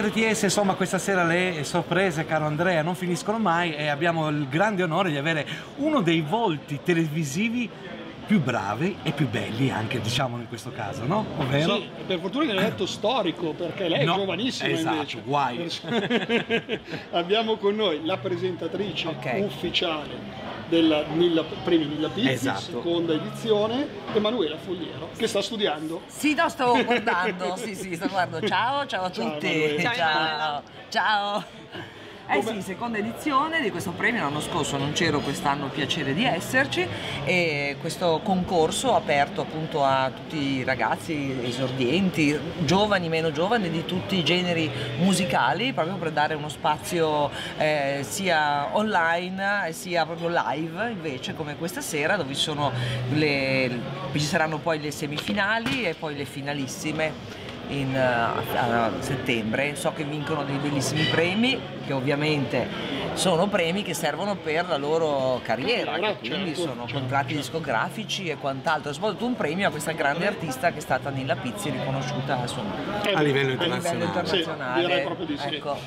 di RTS, insomma, questa sera le sorprese, caro Andrea, non finiscono mai e abbiamo il grande onore di avere uno dei volti televisivi più bravi e più belli anche, diciamo, in questo caso, no? Ovvero? Sì, per fortuna che l'hai detto storico, perché lei è giovanissima, esatto, invece. Guai. Abbiamo con noi la presentatrice ufficiale della Premi Nilla Pizzi, seconda edizione, Emanuela Folliero, che sta studiando. Sì, no, stavo guardando, sì, sto guardando. Ciao a tutti. Ciao. Sì, seconda edizione di questo premio. L'anno scorso non c'ero, quest'anno piacere di esserci, e questo concorso aperto appunto a tutti i ragazzi esordienti, giovani, meno giovani, di tutti i generi musicali, proprio per dare uno spazio sia online sia proprio live, invece come questa sera, dove ci saranno poi le semifinali e poi le finalissime a settembre. So che vincono dei bellissimi premi, che ovviamente sono premi che servono per la loro carriera, che quindi sono contratti discografici e quant'altro, soprattutto un premio a questa grande artista che è stata Nilla Pizzi, riconosciuta a livello internazionale. Sì, direi proprio di sì. Ecco.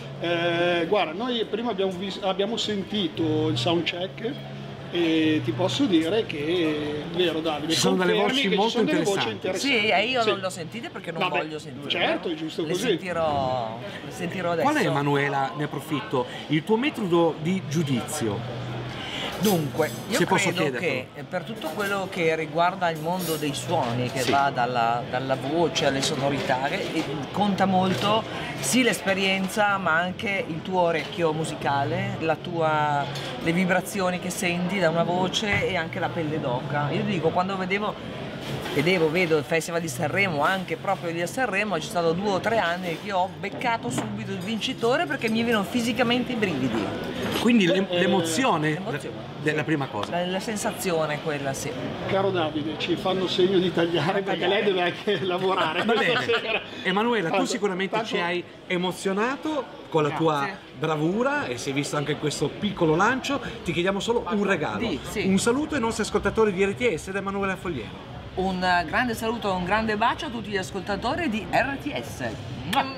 Guarda, noi prima abbiamo sentito il soundcheck e ti posso dire che è vero, Davide, ci sono delle voci molto interessanti. Sì, io non le ho sentite perché non voglio sentirle, certo, è giusto così. Le sentirò adesso. Qual è, Emanuela, ne approfitto, il tuo metodo di giudizio? Dunque, io credo che per tutto quello che riguarda il mondo dei suoni, che va dalla voce alle sonorità, conta molto sì l'esperienza, ma anche il tuo orecchio musicale, le vibrazioni che senti da una voce e anche la pelle d'oca. Io dico, quando vedo il Festival di Sanremo, anche proprio lì a Sanremo, ci sono 2 o 3 anni che ho beccato subito il vincitore perché mi venivano fisicamente i brividi. Quindi l'emozione della prima cosa. La sensazione, quella sì. Caro Davide, ci fanno segno di tagliare perché lei deve anche lavorare. Va bene. Emanuela, tu sicuramente ci hai emozionato con la tua bravura e si è visto anche questo piccolo lancio. Ti chiediamo solo un regalo. Un saluto ai nostri ascoltatori di RTS da Emanuela Folliero. Un grande saluto e un grande bacio a tutti gli ascoltatori di RTS.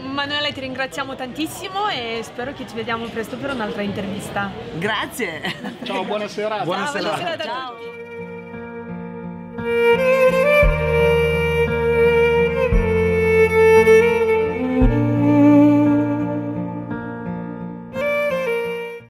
Manuela, ti ringraziamo tantissimo e spero che ci vediamo presto per un'altra intervista. Grazie. Ciao, buona serata. Buona serata a tutti.